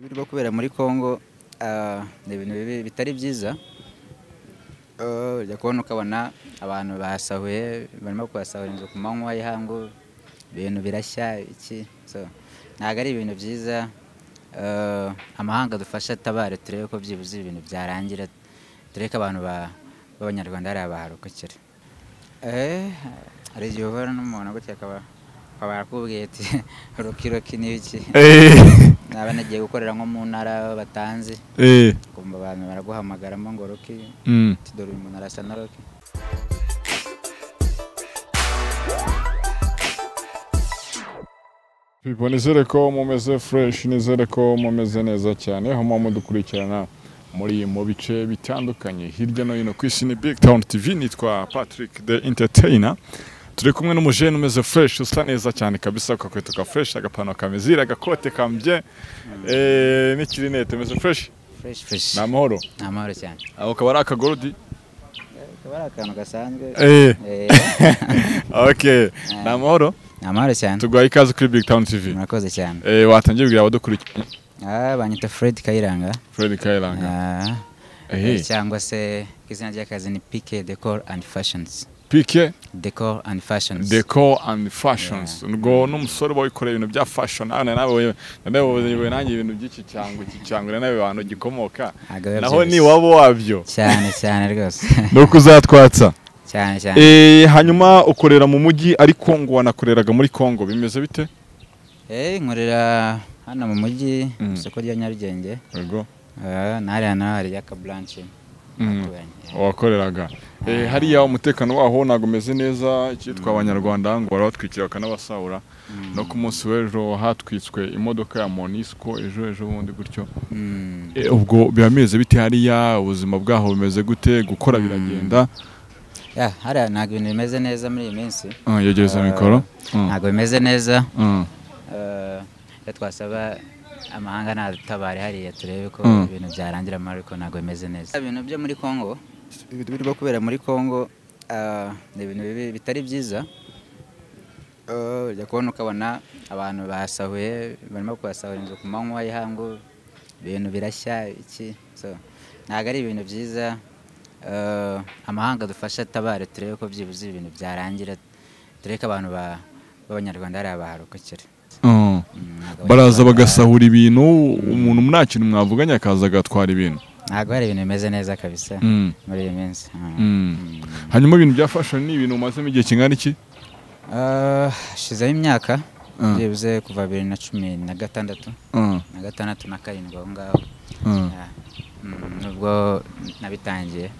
Ibyo kubera muri Kongo ni ibintu bitari byiza. Ujya kubona ukabona abantu bahasahuye barimo kubasahuriza ku manywa y'ihango, ibintu birashya iki. Ntabwo ari ibintu byiza. Amahanga dufasha tabare turebe ko byibuze ibintu byarangira, tureke abantu b'abanyarwanda ari abaharukukira. Ari Jehova n'umuntu gutya akaba kubwiye ati rokiroki n'iki. Naba nagiye gukorera nko mu ntara batanze. Kumva abantu baraguhamagaramo ngo roki. Tudore uyu muntu arasa na roki. People nizere ko mumeze fresh, nizere ko mumeze neza cyane aho mwa mudukurikirana muri mu bice bitandukanye hirya no hino ku isi. Ni BigTown TV, nitwa Patrick the Entertainer. Turi kumwe n'umujene umeze fresh usa neza cyane kabisa, ukakwetuka fresh, agapano kamezira, agakote kambye n'ikirinete umeze fresh. Fresh. Namahoro. Namahoro cyane. Aho kabaraka gorudi. Kabaraka gasanzwe. Okay. Namahoro. Namahoro cyane. Tugwaye ikaze kuri BigTown TV. Murakoze cyane. Watangiye bigira abadukurikirana. Banyita Fred Kairanga. Fred Kairanga. Cyangwa se izina ry'akazi ni PK Decor and Fashions. PK Decor and Fashions. Decor and Fashions. Ngo n'umusore bawikoreye ibintu bya fashion, nawe nanjye ibintu by'iki cyangwa iki cyangwa nawe abantu gikomoka. Naho ni wabo wabyo. Cyane cyane rwose. Nuko uzatwatsa. Cyane cyane. Hanyuma ukorera mu mujyi ariko ngo wanakoreraga muri Kongo bimeze bite? Nkorera hano mu mujyi isoko rya Nyarugenge. Yego. Nari ya ka branch. Wakoreraga. Hariya umutekano waho nagomeze neza, cyitwa abanyarwanda ngo baratwikira kanabasahura. No ku munsi w'ejo hatwitswe imodoka ya MONUSCO ejo bundi gutyo. Ubwo byameze bite hariya, ubuzima bwaho bumeze gute, gukora biragenda? Hariya ntabwo ibintu bimeze neza muri iyi minsi. Yegereza mikoro. Ntabwo bimeze neza. Twasaba amahanga natabare hariya turebe ko ibintu byarangira, ariko ntabwo bimeze neza. Ibintu byo muri Kongo, ibintu biri kubera muri Kongo ni ibintu bitari byiza. Ujya kubona ukabona abantu bahasahuye barimo kubasahuriza ku manywa y'ihango, ibintu birashya iki. Ntabwo ari ibintu byiza. Amahanga dufasha tabare turebe ko byibuze ibintu byarangira, tureke abantu b'abanyarwanda ari abaharukukira. Baraza bagasahura ibintu, umuntu mnakintu mwavuganye akaza agatwara ibintu. Ntabwo ari ibintu bimeze neza kabisa muri iyi minsi. Hanyuma ibintu bya fashion ni ibintu umazemo igihe kingana iki? Shizeho imyaka byibuze kuva 2016 na 2017 aho ngaho. Nubwo nabitangiye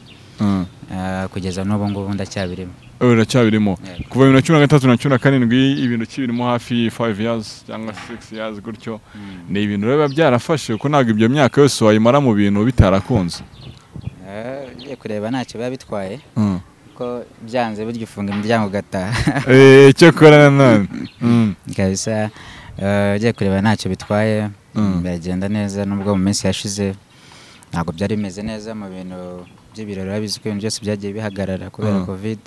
kugeza n'ubu ngubu ndacyabirimo. Uracyabirimo. Kuva 2013 na 2017 ibintu cy'ibirimo hafi 5 years cyangwa 6 years gutyo. Ni ibintu biba byarafashe kuko ntabwo ibyo myaka yose wayimara mu bintu bitarakunze. Ngiye kureba ntacyo biba bitwaye. Ko byanze buryo ufunga imiryango gataha. Cyo korana none. Kabisa ngiye kureba ntacyo bitwaye. Biragenda neza nubwo mu minsi yashize ntabwo byari bimeze neza mu bintu by'ibirori babizi ko ibintu byose byagiye bihagarara kubera COVID.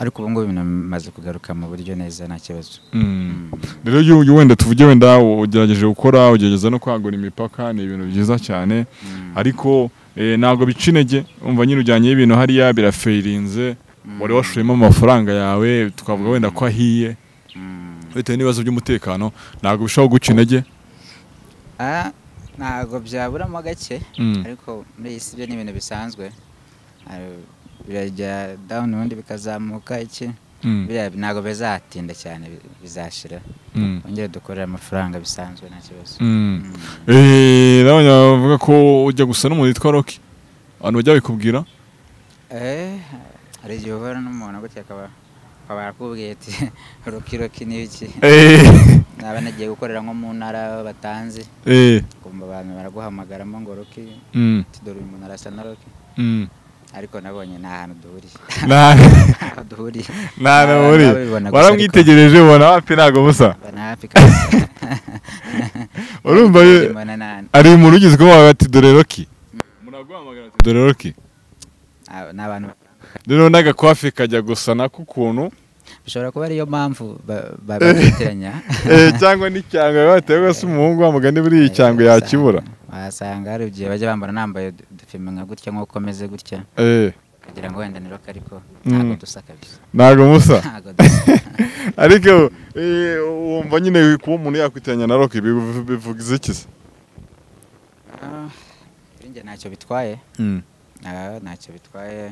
Ariko ubu ngubu ibintu bimaze kugaruka mu buryo neza nta kibazo. Rero wenda tuvuge wenda ugerageje gukora, ugerageza no kwagura imipaka, ni ibintu byiza cyane. Ariko ntabwo bicinege, umva nyine ujyanye ibintu hariya birafeirinze, wari washuyemo amafaranga yawe tukavuga wenda ko ahiye. Bitewe n'ibibazo by'umutekano, ntabwo bishobora gucinege. Ntabwo byaburamo gake, ariko muri iyi si byo ni ibintu bisanzwe. Birajya down ubundi bikazamuka iki. Ntabwo bizatinda cyane, bizashira. Ongera dukorera amafaranga bisanzwe nta kibazo. Bavuga ko ujya gusa n'umuntu witwa Roki. Abantu bajya bikubwira? Ari Jehova n'umuntu gutya akaba akubwiye ati rokiroki n'iki. Naba nagiye gukorera nko mu ntara batanze. Kumva abantu baraguhamagaramo ngo roki. Tudore uyu muntu arasa na roki. Ariko nabonye nta hantu duhuriye. Waramwitegereje ubona hafi ntago busa. Urumva ari umuntu ugizwe ati dore roki. Muraguhamagara ati dore roki. N'abantu. Dore nagakwafi kajya gusa nako ukuntu bishobora kuba ariyo mpamvu babateranya cyangwa ni cyangwa batego se umuhungu wa mugande buri cyangwa yakibura asanga rugiye baje bambara nambaye dufemenga gutya nko komeze gutya kugira ngo wenda niro kariko ntago dusaka bise ntago musa ariko umva nyine ku umuntu yakwitanya na rock bivugize kiza nje nacyo bitwaye nacyo bitwaye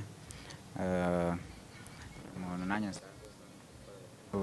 umuntu nanyasa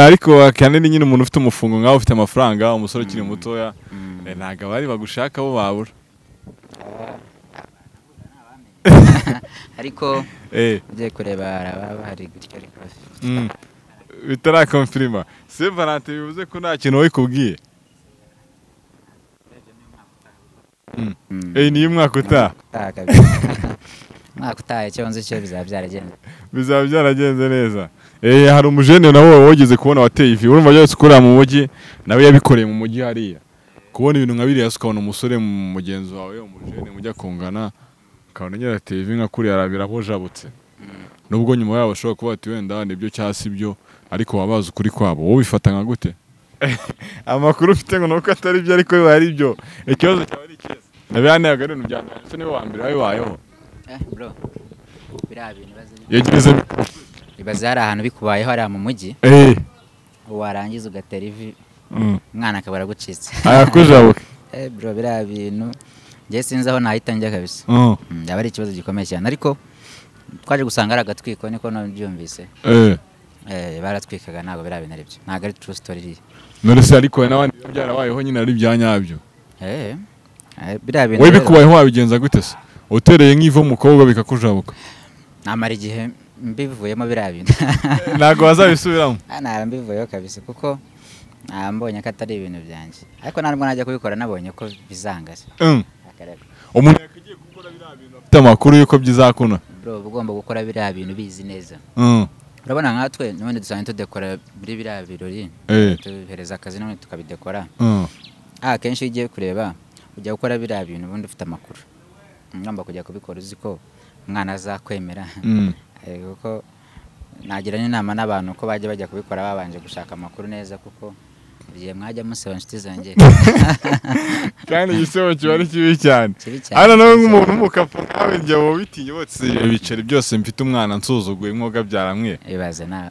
ariko akanene nyine umuntu ufite umufungo ngaho ufite amafaranga umusore kiri mutoya ntaga bari bagushaka bo babura ariko ugiye kureba araba hari gutya ariko bitara confirma se Valente bivuze ko nta kintu we kubwiye ni umwaka utaha mwakutaye cyo nzi cyo bizabyaragenze neza hari umujene nawe wogeze kubona wateye ivi urumva byo sukura mu mujyi nawe yabikoreye mu mujyi hariya kubona ibintu nkabiri yasukana umusore mu mugenzi wawe umujene mujya kungana kaunanyira TV nka kuri arabira ko jabutse nubwo nyuma yabo shobora kuba ati wenda nibyo cyasi byo ariko wabaza kuri kwabo wowe bifata nka gute amakuru ufite ngo nuko atari byo ariko bari byo ikibazo cyaba ari cyese nabane yagare no byanditse niwe wambira ayo wayo bro birabe nibaze yegeze ibazara ahantu bikubayeho ari mu mujyi warangiza ugatera ivi mwana akabara gucitse ayakujabuke bro birabe bintu Jesinza ho nahitanjya kabisa. Yabari kibazo gikomeye cyane ariko twaje gusanga aragatwiko niko no byumvise. Baratwikaga nago birabinari byo. Naga ari true story. None se ariko n'abandi byarabayeho nyina ari byanyabyo. Birabinari. Wewe bikubayeho wabigenza gute se? Utereye nk'ivo mukobwa bikakujabuka. Namara igihe mbivuyemo birabinari. Nago bazabisubiramo. Nara mbivuyeho kabisa kuko ambonye katari ibintu byanjye. Ariko nari mwana najya kubikora nabonye ko bizangaza. Umuntu yakigiye gukora birabintu afite amakuru yuko byizakuna bro bugomba gukora birabintu bizi neza urabona nkatwe none dusanga tudekora birabirori tuhereza akazi none tukabidekora akenshi ugiye kureba ujya gukora birabintu ubundi ufite amakuru ngamba kujya kubikora uziko umwana azakwemera kuko nagira inama n'abantu ko bajye bajya kubikora babanje gushaka amakuru neza kuko biye mwaje museba inshuti zanjye kandi yiseba cyari kibi cyane ara nawe nk'umuntu mukapfa kawe njye bo bitinye botse biceri byose mfite umwana nsuzuguye mwoga byaramwe ibaze nawe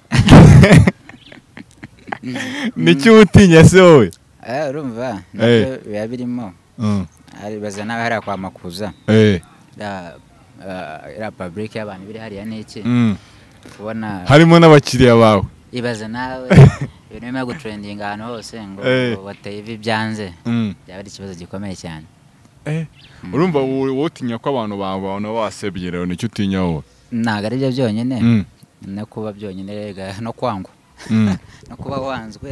niki utinya se wowe urumva yabirimo ari baze nawe hari kwa makuza era public y'abantu biri hari ya neke ubona harimo n'abakiriya bawe ibaze nawe binema gutrending ahantu hose ngo wateye ivi byanze byaba ari kibazo gikomeye cyane urumva wotinya ko abantu babona wasebye rero n'icyo utinya wowe naga ari byo byonyene no kuba byonyene rega no kwangwa no kuba wanzwe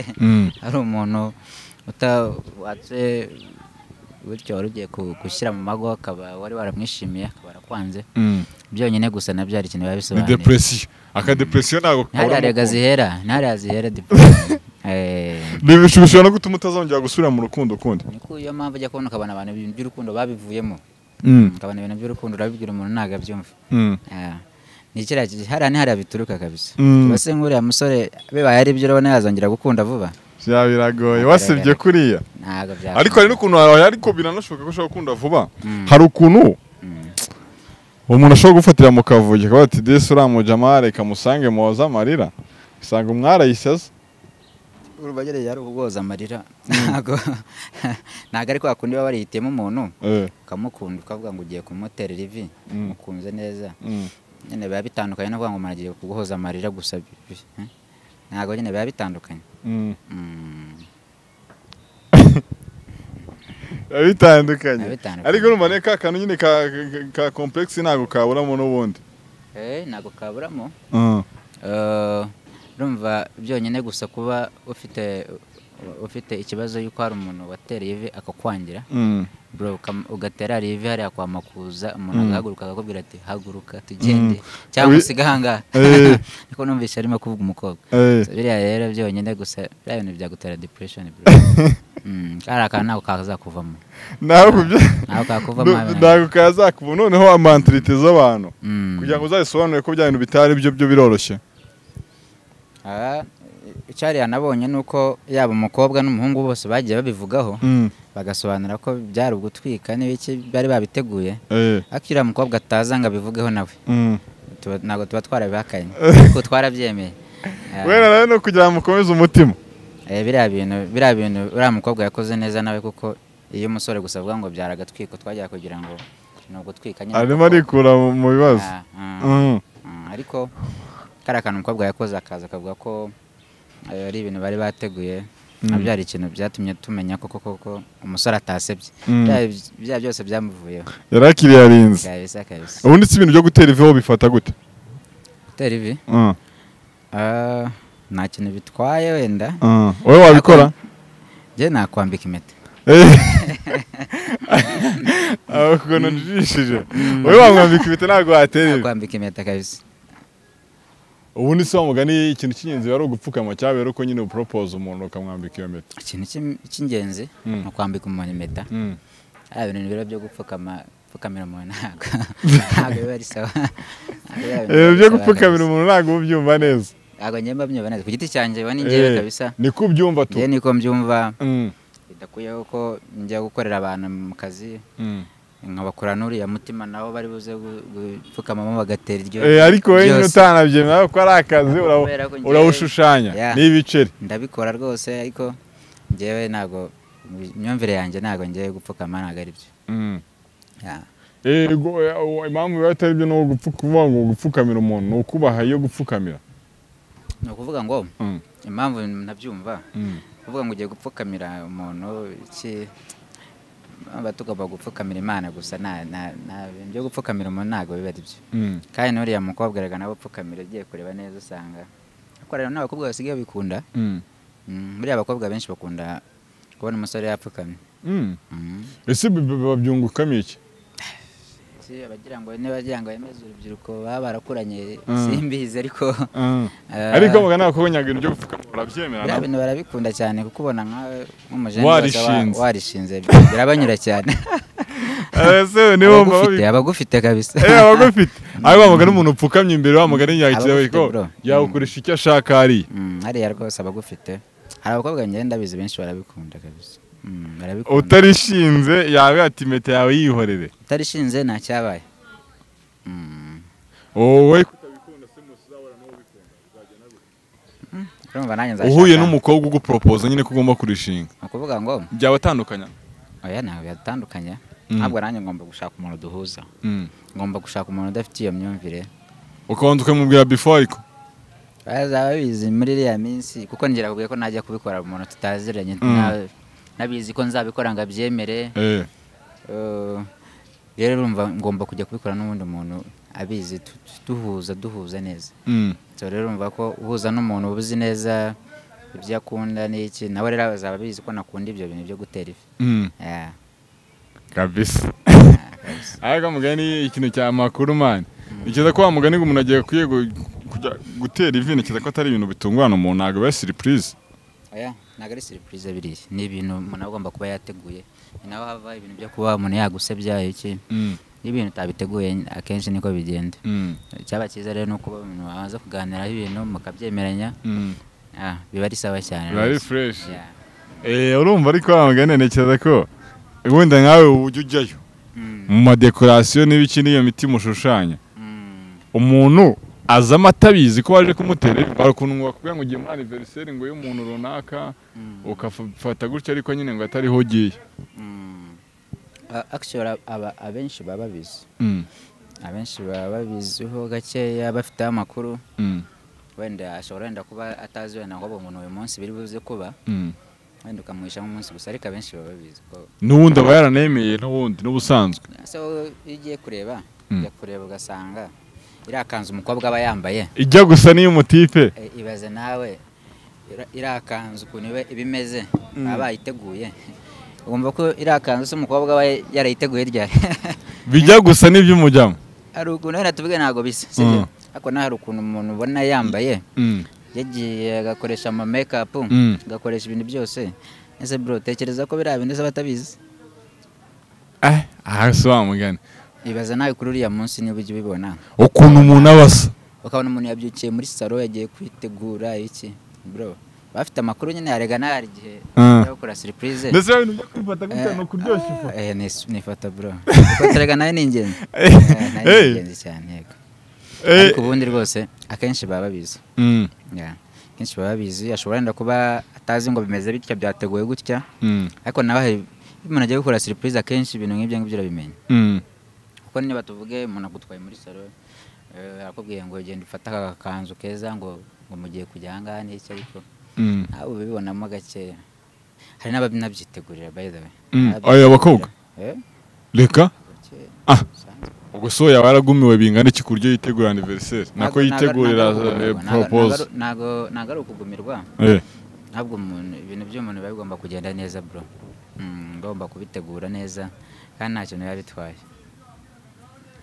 ari umuntu utatse bityo ugiye gushyira mu mago akaba wari waramwishimiye akabara kwanze byonyene gusa nabyo ari kintu babisobanura depression akadepression nago ntaragazihera depression bishobora no gutuma utazongera gusubira mu rukundo kundi niko iyo mpamvu ajya kubona kabana abantu by'urukundo babivuyemo kabana ibintu by'urukundo urabibwira umuntu naga byumva nikira hari bituruka kabisa bose nk'uriya musore bibaye ari byo urabona yazongera gukunda vuba byabiragoye wasibye kuriya ntago byaba ariko ari n'ukuntu ariko biranashoboka ko ashaka gukunda vuba hari ukuntu umuntu ashobora gufatira mu kavuge akaba ati desi uramu Jamare kamusange moza amarira isanga umwara yisaza urubagereye ari ugoza amarira ntago ariko akundi baba barihitemo umuntu kamukunda ukavuga ngo ugiye kumuterera ivi mukunze neza nyene biba bitandukanye no kuvuga ngo managiye kuguhoza amarira gusa ntago nyene biba bitandukanye abitandukanye ariko numva neka kantu nyine ka complexe nago kaburamo n'ubundi nago kaburamo urumva byonyene gusa kuba ufite ufite ikibazo yuko hari umuntu watera ivi akakwangira bro ugatera ivi hari akwamakuza umuntu agahaguruka akakubwira ati haguruka tugende cyangwa sigahanga niko numvise arimo kuvuga umukobwa biriya rero byonyine gusa byabintu byagutera depression bro karaka nako kaza kuvamo nako kakuvamo nako kaza kuvamo noneho amantrite z'abantu kugira ngo uzayisobanure ko byabintu bitari byo byo biroroshye Icyari anabonye nuko yaba umukobwa n'umuhungu bose bagiye babivugaho bagasobanura ko byari ugutwika n'ibiki bari babiteguye akira umukobwa ataza ngo bivugeho nawe nago tuba twarabihakanye kuko twarabyemeye wera rero no kugira mukomeza umutima biriya bintu uriya mukobwa yakoze neza nawe kuko iyo umusore gusa avuga ngo byaragatwiko twagiye kugira ngo n'ugutwika nyine arimo arikura mu bibazo ariko karakana umukobwa yakoze akaza akavuga ko ari ibintu bari bateguye abyari ikintu byatumye tumenya koko koko umusore atasebye bya byose byamuvuyeho yarakiriye arinze ubundi ibintu byo gutera ivi ho bifata gute gutera ivi nta kintu bitwaye wenda wowe wabikora je nakwambika impeta akono jishije wowe wamwambika impeta ntago watera ivi nakwambika impeta kabisa Ubundi se wamugani ikintu cy'ingenzi bari gupfukama cyabera uko nyine propose umuntu ukamwambika iyo meta. Ikintu cy'ingenzi no kwambika umuntu meta. Ari bintu byo gupfukama pfukamira umuntu ntago. Ntago bari sawa. Byo gupfukamira umuntu ntago ubyumva neza. Ntago nyemba byumva neza. Ku giti cyanjye wa ningewe kabisa. Ni kubyumva tu. Ye niko mbyumva. Bidakuye uko njya gukorera abantu mu kazi. Ngabakora nuri ya mutima naho bari buze gupfukamamo bagatera iryo ariko wenyine utanabyemera ko ari akazi urawushushanya n'ibiceri ndabikora rwose ariko ngewe nago imyumvire yanjye nago ngewe gupfukama nago ari byo yego impamvu batari byo no gupfukamira umuntu no kubaha yo gupfukamira no kuvuga ngo impamvu nabyumva kuvuga ngo ugiye gupfukamira umuntu iki batuka bagupfukamira imana gusa na byo gupfukamira umuntu nago bibari byo kandi nuri ya mukobwa rega nabo pfukamira giye kureba neza usanga akorera n'abakobwa basigaye bikunda muri abakobwa benshi bakunda kubona umusore yapfukamye ese babyungukamiye iki si abagira ngo ne bagira ngo yemeze urubyiruko babarakuranye simbize ariko mugana akonyaga ibyo gupfukamura byemera nabo bintu barabikunda cyane kuko ubona nka umujeni warishinze birabanyura cyane ese ni bo mabufite abagufite kabisa abagufite ari bamugana umuntu upfukamye imbere wamugana nyakira we ko yakurisha icyo ashaka ari rwose abagufite hari abakobwa ngenda bize benshi barabikunda kabisa utarishinze yawe ati meta yawe yihorere utarishinze nta cyabaye wowe kutabikunda se musi zawara no bikunda uzagena byo urumva nanjye nzashaka uhuye n'umukobwa ugupropose nyine kugomba kurishinga akuvuga ngo byaba atandukanya oya ntawe yatandukanya ntabwo nanjye ngomba gushaka umuntu duhuza ngomba gushaka umuntu udafite iyo myumvire ukonduke mubwira before iko bazawe bizi muri ya minsi kuko ngira kugiye ko najya kubikora umuntu tutaziranye nawe nabizi ko nzabikora ngabyemere rero urumva ngomba kujya kubikora n'ubundi muntu abizi duhuza neza so rero urumva ko uhuza n'umuntu ubuzi neza ibyo akunda n'iki nawe rero bazaba bizi ko nakunda ibyo bintu byo gutera ifi kabisa ariko mugani ikintu cya makuru mani ikiza ko wamugani ngo umuntu agiye gutera ivi n'ikiza ko atari ibintu bitungwana umuntu ntabwo biba surprise nagari surprise biri ni ibintu umuntu agomba kuba yateguye naho hava ibintu byo kuba umuntu yagusebya iki ibintu utabiteguye akenshi niko bigenda cyaba cyiza rero no kuba umuntu aza kuganira ibintu mukabyemeranya biba ari sawa cyane very fresh urumva ariko wamugana ko wenda nkawe ujya ujyayo mu madekorasiyo n'ibiki n'iyo mitima ushushanya umuntu azama tabizi ko waje kumutere barakundwa kugira ngo ugiye mu anniversary ngo y'umuntu runaka ukafata gutya ariko nyine ngo atari hogiye actually abenshi baba bizi abenshi baba biziho gakeya bafite amakuru wenda ashobora wenda kuba atazi wenda ngo umuntu uyu munsi biri buze kuba wenda ukamwisha umunsi gusa ariko abenshi baba bizi ko n'ubundi aba yaranemeye n'ubundi n'ubusanzwe so igiye kureba ugasanga irakanze umukobwa aba yambaye ijya gusa niyo mutipe ibaze nawe irakanzu kuniwe ibimeze abayiteguye ugomba ko irakanzu se mukobwa wa yarayiteguye ryari bijya gusa n'iby'umujyamo ari ukuntu natuvuga nago bise sije ako nahari ukuntu umuntu ubona yambaye yagiye agakoresha ama makeup agakoresha ibintu byose ese bro tekereza ko birabe ndese batabizi ahaswa mugani ibaza nawe kuri uriya munsi niba ujye ubibona ukuntu umuntu abasa ukabona umuntu yabyukiye muri salon yagiye kwitegura iki bro bafite amakuru nyine yaregana hari gihe yakora surprise ndese ibintu byo kwifata gutya no kuryoshya ifu nifata bro uko terega nawe ni ingenzi ni ingenzi cyane yego ariko ubundi rwose akenshi baba bizi akenshi baba bizi ashobora nda kuba atazi ngo bimeze bitya byateguye gutya ariko nawe umuntu agiye gukora surprise akenshi ibintu nk'ibyo ngibyo birabimenya kuko niba tuvuge umuntu agutwaye muri salon arakubwiye ngo ugende ufata akakanzu keza ngo mugiye kujyanga n'iki ariko aho ubibonamo gakeya hari n'ababinabyitegurira by the way oya bakobwa leka ugusoya baragumiwe bingana iki kuryo yitegura anniversary nako yitegurira proposal nago ari ukugumirwa ntabwo umuntu ibintu by'umuntu babigomba kugenda neza bro ngomba kubitegura neza kandi nta kintu yabitwaye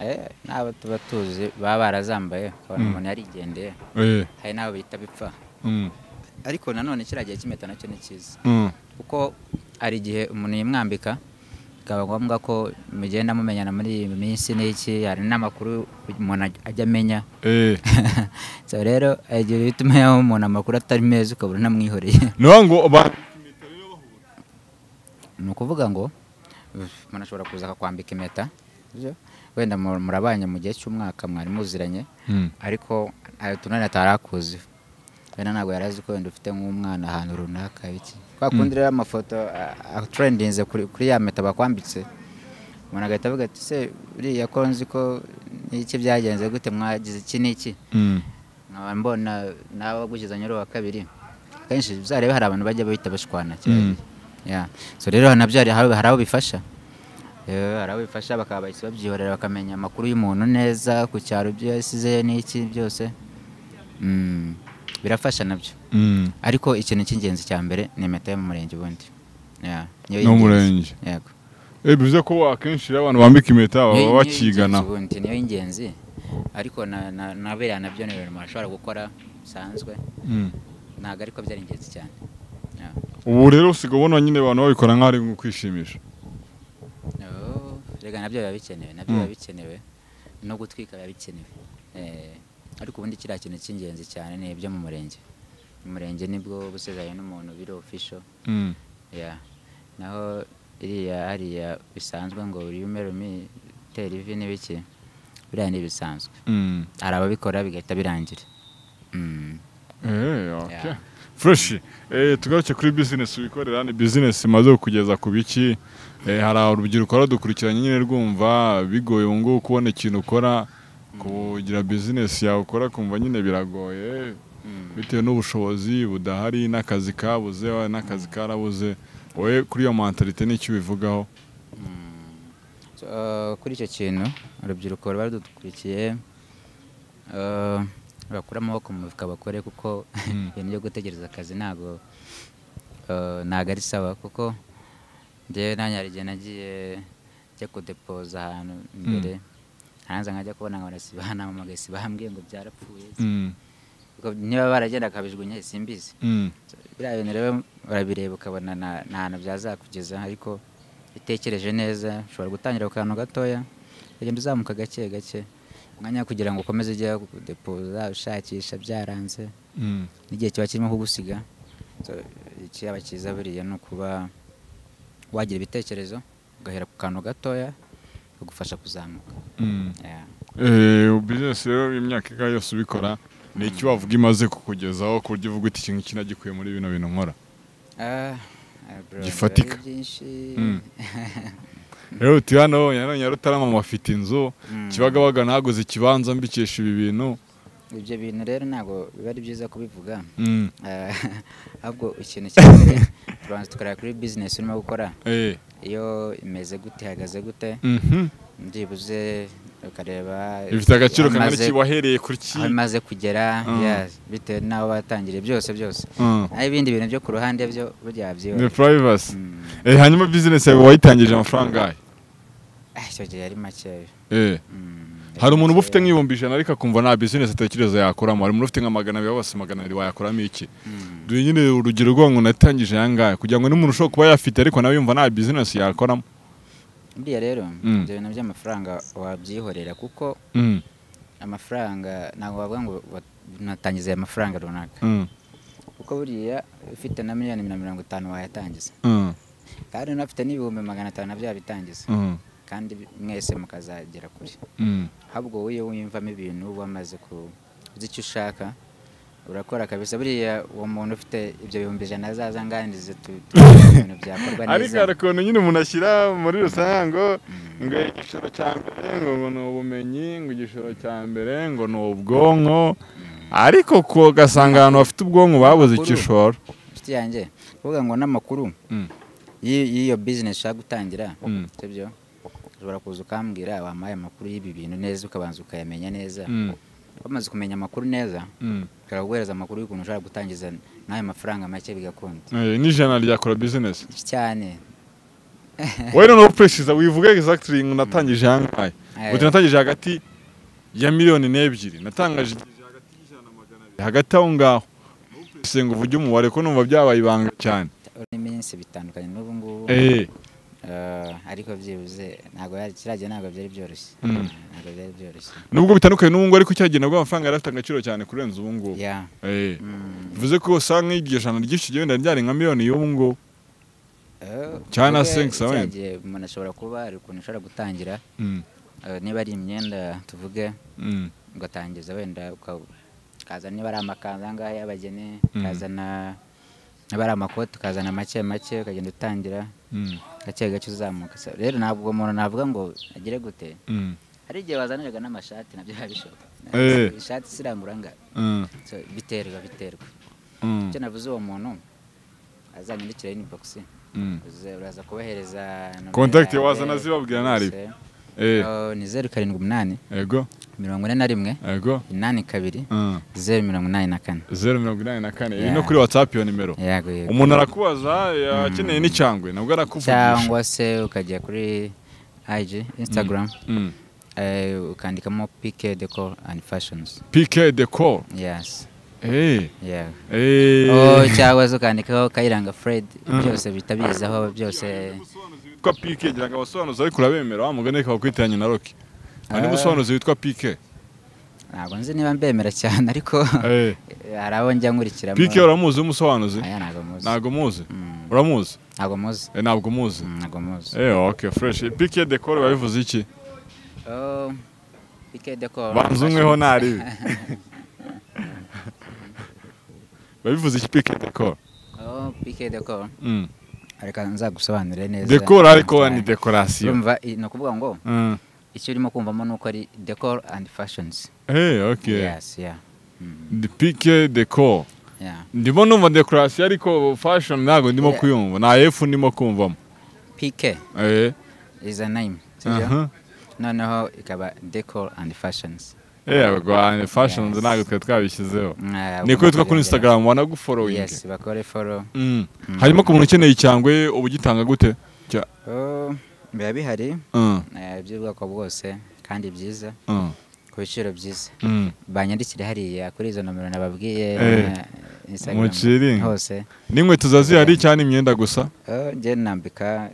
2 nabo tubatuze baba barazambaye kandi umuntu yarigendeye hari nabo bita bipfa ariko nanone kiragiye cy'impeta nacyo ni cyiza kuko ari gihe umuntu yimwambika kaba ngombwa ko mugenda mumenyana muri iminsi n'iki hari n'amakuru umuntu ajya amenya so rero agiye bituma umuntu amakuru atari meza ukabura namwihoreye ngo no kuvuga ngo umuntu ashobora kuza akakwambika impeta wenda murabanye mu gihe cy'umwaka mwari muziranye ariko tunari atarakuzi wenda ntabwo yarazi ko wenda ufite nk'umwana ahantu runaka iki kwakundira amafoto trendinze kuri ya meta bakwambitse umuntu agahita avuga ati se uriya ko nzi ko n'iki byagenze gute mwagize iki n'iki nkaba mbona nawe wagugizanye uruwa kabiri kenshi bizarebe hari abantu bajya bahita bashwana cyane so rero nabyo hari aho bifasha arawe fasha bakabahise babyihorera bakamenya amakuru y'umuntu neza ku cyaro byo yasize n'iki byose birafasha nabyo ariko ikintu cy'ingenzi cya mbere ni impeta yo mu murenge ubundi no murenge yego bivuze ko akenshi abantu bambika impeta baba bakigana ubundi niyo ingenzi ariko nabera nabyo n'ibintu bashobora gukora bisanzwe ntago ariko byari ingenzi cyane ubu rero usigabona nyine abantu babikora nk'ari mu kwishimisha rega nabyo biba bikenewe no gutwika biba bikenewe ariko ubundi kiriya kintu cy'ingenzi cyane ni ibyo mu murenge nibwo busezeranye n'umuntu biri official naho iriya hariya bisanzwe ngo uri umerumi televi n'ibiki biriya ni bisanzwe hari ababikora bigahita birangira okay fresh tugaruke kuri business ubikorera ni business imaze kugeza ku biki hari urubyiruko rudukurikiranye nyine rwumva bigoye ngo kubona ikintu ukora kugira business yawe ukora kumva nyine biragoye bitewe n'ubushobozi budahari n'akazi kabuze n'akazi karabuze wowe kuri iyo mentality n'iki bivugaho kuri icyo kintu urubyiruko bari dukurikiye bakura amaboko mu mifuka bakore kuko ibintu byo gutegereza akazi ntago ari sawa kuko ndewe nanyarigiye nagiye njya kudepoza ahantu imbere hanze nkajya kubona ngo barasibana amagasi bahambwiye ngo byarapfuye niba baragenda kabijwunye simbizi biriya bintu rero barabireba ukabona nta hantu byazakugeza ariko bitekereje neza ushobora gutangira ku kantu gatoya ugenda uzamuka gake gake umwanya kugira ngo ukomeze ujye kudepoza ushakisha byaranze n'igihe kiba kirimo kugusiga ikiyaba cyiza buriya ni ukuba wagira ibitekerezo ugahera ku kantu gatoya kugufasha kuzamuka business rero imyaka yose ubikora ni iki wavuga imaze kukugezaho ku buryo uvuga uti iki ngiki nagikuye muri bino bintu nkora gifatika rero uti hano Nyarutarama mafite inzu Kibagabaga naguze ikibanza mbikesha ibi bintu ibyo bintu rero nago biba ari byiza kubivuga ahubwo ikintu cyane tubanza tukora kuri business urimo gukora iyo imeze gute hagaze gute ndibuze ukareba ifite agaciro kangana iki wahereye kuri ki amaze kugera bitewe naho batangire byose byose ibindi bintu byo ku ruhande byo byabyo the privacy hanyuma business yawe wayitangije amafaranga cyo yari make hari umuntu ufite nk'ibihumbi 100 ariko akumva na business atekereza yakoramo hari umuntu ufite nka 200 bose 200 wayakoramo iki duye nyine urugero rwangu natangije yangaye kugira ngo n'umuntu ushobora kuba yafite ariko nawe yumva na business yakoramo ndiye rero nze bintu by'amafaranga wabyihorera kuko amafaranga nago bavuga ngo natangize amafaranga runaka kuko buriya ufite na 1,050,000 wayatangiza kandi unafite n'ibihumbi 500 bya bitangiza kandi mwese mukazagera kuri habwo uye wimvamo ibintu wamaze kuzicyo ushaka urakora kabisa buriya uwo muntu ufite ibyo bihumbi 100 azaza ngandize ibintu byakorwa neza ariko arakono nyine umuntu ashyira muri rusango ngo igishoro cy'ambere ngo no ubumenyi ngo igishoro cy'ambere ngo no ubwonko ariko ko gasanga abantu bafite ubwonko babuze igishoro ufite yanjye kuvuga ngo namakuru y'iyo business ya gutangira cyo ushobora kuza ukambwira abamaye amakuru y'ibi bintu neza ukabanza ukayamenya neza bamaze kumenya amakuru neza karaguhereza amakuru y'ukuntu ushobora gutangiza n'ayo mafaranga make bigakunda ni jana ryakora business cyane wera no precise wivuga exactly natangije hangaye uti natangije hagati ya 2,000,000 natangaje hagati y'ijana 100 hagati aho ngaho sengo vuge umubare ko numva byabaye ibanga cyane n'iminsi bitandukanye n'ubu ngubu ariko byibuze ntago yari kirage ntago byari byoroshye ntago byari byoroshye nubwo bitandukanye n'ubungo ariko cyagena gwa amafaranga yarafite agaciro cyane kurenza ubungo bivuze ko sanka iryo jana ryishije wenda ryari nka 1,000,000 y'ubungo cyana 5,000 cyane umuntu ashobora kuba ari ukuntu ushobora gutangira niba ari imyenda tuvuge ugatangiza wenda ukazana niba ari amakanzu ngaha y'abagene kazana abara amakoti kazana make make ukagenda utangira gake gake uzamuka rero ntabwo umuntu navuga ngo agire gute hari igihe bazaniraga n'amashati nabyo babishoka ishati siranguranga so biterwa cyo navuze uwo muntu azanyandikira inbox uraza kubahereza contact wazana zibabwira nari ni 078 yego 41 yego 82 084 084 ino kuri WhatsApp yo nimero umuntu arakubaza akeneye n'icyangwe nabwo arakuvuga cyangwa se ukajya kuri IG Instagram ukandikamo PK Decor and Fashions PK Decor yes cyangwa se ukandikaho Kairanga Fred byose bitabizaho byose kwa PK gira gabasobanuza ariko urabemera wa mugane ka kwitanya na Roki ari busobanuza yitwa PK ntabwo nzi niba mbemera cyane ariko arabo njya nkurikira PK uramuzi umusobanuzi ntabwo muzi uramuzi ntabwo muzi ntabwo muzi ntabwo muzi okay fresh PK Decor babivuze iki PK Decor banzumweho nari babivuze iki PK Decor PK Decor ariko nzagusobanurira neza decor ariko ni decoration umva no kuvuga ngo icyo urimo kumvamo nuko ari decor and fashions okay yes the PK decor ndimo numva decoration ariko fashion ntago ndimo kuyumva na F ndimo kumvamo PK is a name noneho ikaba decor and fashions rwanda fashions ntago twe twabishyizeho niko witwa kuri Instagram wanagufollowing bakore follow harimo ku muntu ukeneye icyangwe ubu gitanga gute biba bihari by'ubwoko bwose kandi byiza ku biciro byiza banyandikire hariya kuri izo nomero nababwiye Instagram hose n'inkweto zazihari cyane imyenda gusa njye nambika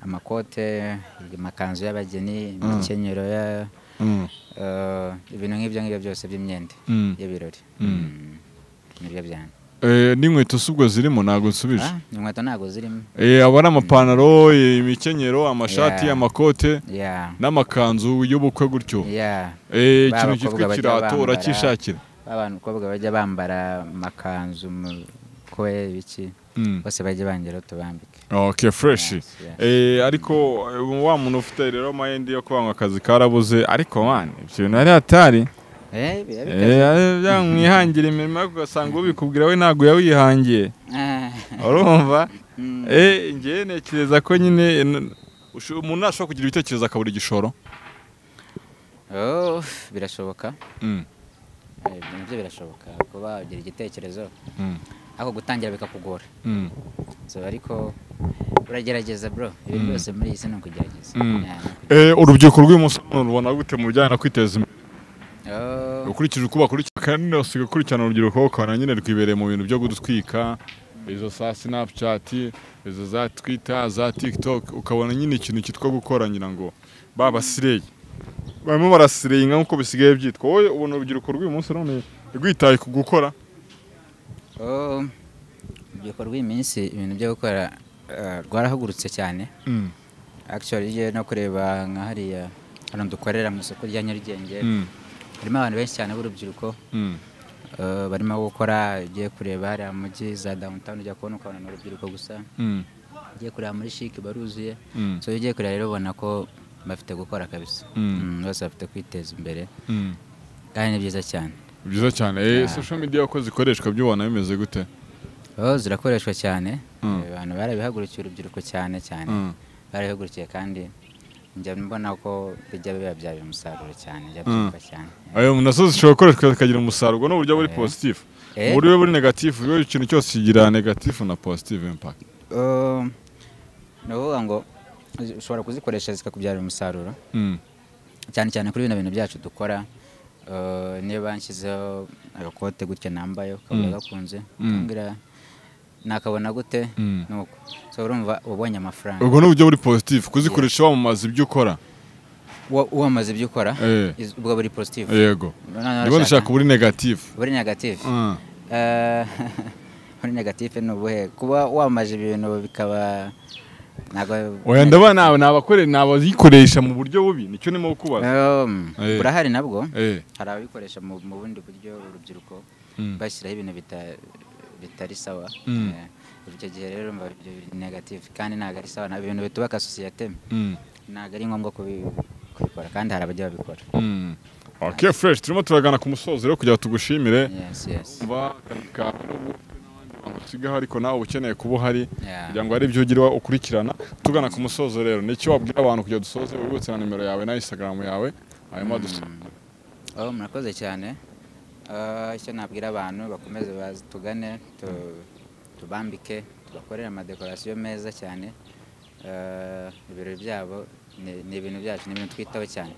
amakote amakanzu y'abageni imikenyero ya ibintu nk'ibyo byose by'imyenda y'ibirori nibyo byane n'inkweto subwo zirimo ntago nsubije inkweto ntago zirimo abari amapantaro imikenyero amashati amakote n'amakanzu y'ubukwe gutyo ikintu cyitwa kirato urakishakira abantu kobwa bajya bambara amakanzu koe bichi bose baje bangero tubambike. Okay, fresh. Yes, yes. Ariko wa muntu ufite rero mind yo kwanga kazi karabuze ariko mane ibyo nari atari. Byangihangira imirimo ugasanga ubikubwira we ntago yawihangiye. Urumva? Ngiye nekereza ko nyine umuntu ashobora kugira ibitekerezo akabura igishoro. Oh, birashoboka. Nabyo birashoboka kuba ugira igitekerezo ako gutangira bikakugora. So ariko uragerageza bro, ibintu byose muri isi no kugerageza. Urubyiruko rw'umunsi rubona gute mu bijyanye no kwiteza imbere? Ukurikije uko bakurikira kandi usiga kurikirana urubyiruko ukabona nyine rwibereye mu bintu byo gutwika izo za Snapchat, izo za Twitter, za TikTok, ukabona nyine ikintu kitwa gukoranyira ngo baba sireye barimo barasirenga nkuko bisigaye byitwa wowe ubona urubyiruko rw'umunsi none rwitaye ku gukora urubyiruko rw'iminsi ibintu byo gukora rwarahagurutse cyane actually je no kureba nka hariya hano dukorera mu isoko rya Nyarugenge harimo abantu benshi cyane b'urubyiruko barimo gukora giye kureba hari amujyi za downtown ujya kubona ukabona n'urubyiruko gusa giye kureba muri shiki baruzuye so giye kureba rero ubona ko bafite gukora kabisa bose bafite kwiteza imbere kandi byiza cyane byiza cyane. Social media uko zikoreshwa byubona bimeze gute? Zirakoreshwa cyane abantu barabihagurukiye urubyiruko cyane cyane barabihagurukiye kandi njya mbona ko bijya bibabyara umusaruro cyane byatuka cyane ayo munasozi shobora gukoreshwa kagira umusaruro no buryo buri positive muri we buri negative yo ikintu cyose kigira negative na positive impact no ngo ushobora kuzikoresha zikakubyarira umusaruro cyane cyane kuri bino bintu byacu dukora niba nshyizeho agakote gutya nambaye ukaba gakunze ngira nakabona gute nuko so urumva ubonye amafaranga ubwo n'ubyo buri positive kuzikoresha wa mumaze ibyo ukora wamaze ibyo ukora ubwo buri positive yego ndibona ushaka buri negative nubuhe kuba wamaze ibintu bikaba oya ndabana n'abakore n'abazikoresha mu buryo bubi nicyo nimo kubaza burahari nabwo hari abikoresha mu bundi buryo urubyiruko bashyiraho ibintu bitari sawa urubyo gihe rero mba ibyo negative kandi ntago ari sawa nabo ibintu bitubaka societe ntago ari ngombwa kubikora kandi hari abajya babikora. Okay fresh turimo turagana ku musozo rero kugira tugushimire. Yes ba sigaho ariko nawe ukeneye kuba uhari kugira ngo hari ibyo ugira ukurikirana tugana ku musozo rero nicyo wabwira abantu kugira dusoze ubutse na nimero yawe na Instagram yawe hanyuma dusoze. Murakoze cyane icyo nabwira abantu bakomeze bazitugane tubambike tubakorera amadekorasiyo meza cyane ibirori byabo ni ibintu byacu ni ibintu twitaho cyane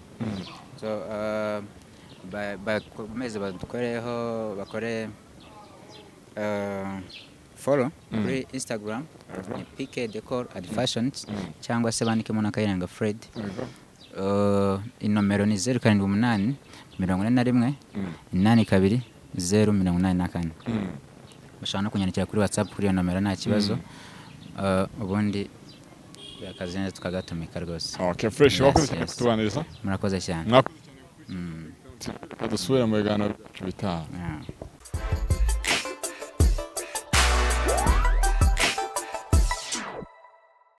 so bakomeze badukoreho bakore follow kuri Instagram PK Decor and Fashions cyangwa se bandike Mona Kairanga Fred inomero ni 078841828084 bashobora no kunyandikira kuri WhatsApp kuri iyo nomero nta kibazo ubundi bakazenza tukagatumika rwose. Okay fresh wakoze kutubaniriza murakoze cyane mwakoze cyane gusubira mu biganiro bitaha.